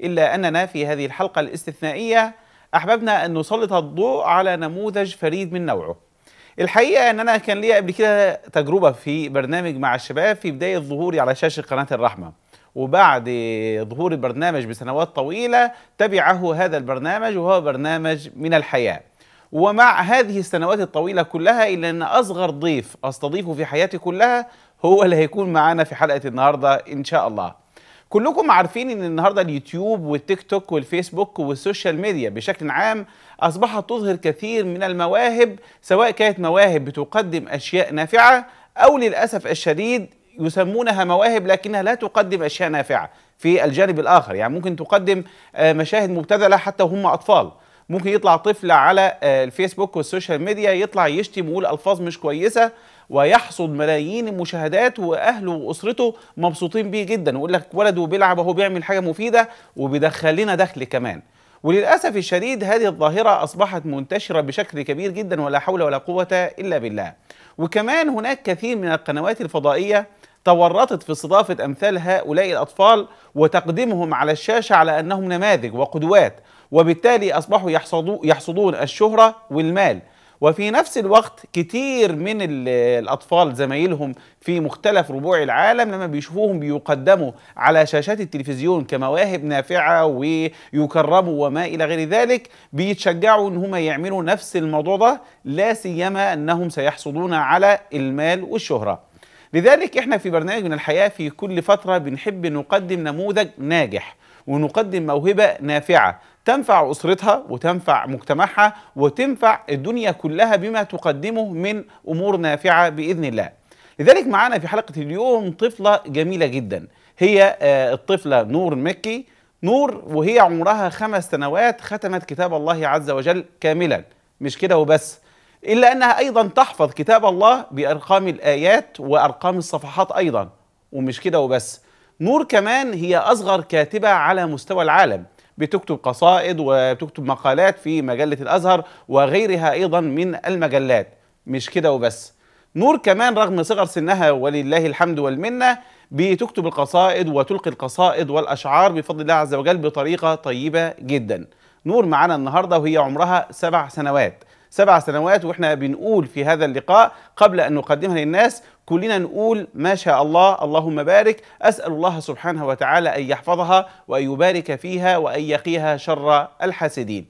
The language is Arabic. إلا أننا في هذه الحلقة الاستثنائية أحببنا أن نسلط الضوء على نموذج فريد من نوعه. الحقيقة أن أنا كان لي قبل كده تجربة في برنامج مع الشباب في بداية ظهوري على شاشة قناة الرحمة، وبعد ظهور البرنامج بسنوات طويلة تبعه هذا البرنامج وهو برنامج من الحياة. ومع هذه السنوات الطويلة كلها إلا أن أصغر ضيف أستضيفه في حياتي كلها هو اللي هيكون معانا في حلقة النهاردة إن شاء الله. كلكم عارفين ان النهارده اليوتيوب والتيك توك والفيسبوك والسوشيال ميديا بشكل عام اصبحت تظهر كثير من المواهب، سواء كانت مواهب بتقدم اشياء نافعه او للاسف الشديد يسمونها مواهب لكنها لا تقدم اشياء نافعه. في الجانب الاخر يعني ممكن تقدم مشاهد مبتذله حتى وهم اطفال. ممكن يطلع طفل على الفيسبوك والسوشيال ميديا يطلع يشتم ويقول الفاظ مش كويسه ويحصد ملايين المشاهدات، واهله واسرته مبسوطين بيه جدا ويقول لك ولده بيلعب اهو بيعمل حاجه مفيده وبيدخل لنا دخل كمان. وللاسف الشديد هذه الظاهره اصبحت منتشره بشكل كبير جدا ولا حول ولا قوه الا بالله. وكمان هناك كثير من القنوات الفضائيه تورطت في استضافه امثال هؤلاء الاطفال وتقديمهم على الشاشه على انهم نماذج وقدوات، وبالتالي أصبحوا يحصدون الشهرة والمال. وفي نفس الوقت كتير من الأطفال زمايلهم في مختلف ربوع العالم لما بيشوفوهم بيقدموا على شاشات التلفزيون كمواهب نافعة ويكرموا وما إلى غير ذلك بيتشجعوا إن هم يعملوا نفس الموضوع ده، لا سيما أنهم سيحصدون على المال والشهرة. لذلك إحنا في برنامج من الحياة في كل فترة بنحب نقدم نموذج ناجح ونقدم موهبة نافعة تنفع أسرتها وتنفع مجتمعها وتنفع الدنيا كلها بما تقدمه من أمور نافعة بإذن الله. لذلك معنا في حلقة اليوم طفلة جميلة جدا، هي الطفلة نور مكي نور، وهي عمرها 5 سنوات ختمت كتاب الله عز وجل كاملا. مش كده وبس، إلا أنها أيضا تحفظ كتاب الله بأرقام الآيات وأرقام الصفحات أيضا. ومش كده وبس، نور كمان هي أصغر كاتبة على مستوى العالم، بتكتب قصائد وبتكتب مقالات في مجلة الأزهر وغيرها أيضا من المجلات. مش كده وبس، نور كمان رغم صغر سنها ولله الحمد والمنة بتكتب القصائد وتلقي القصائد والأشعار بفضل الله عز وجل بطريقة طيبة جدا. نور معنا النهاردة وهي عمرها 7 سنوات. 7 سنوات وإحنا بنقول في هذا اللقاء قبل أن نقدمها للناس كلنا نقول ما شاء الله اللهم بارك. أسأل الله سبحانه وتعالى أن يحفظها وأن يبارك فيها وأن يقيها شر الحاسدين.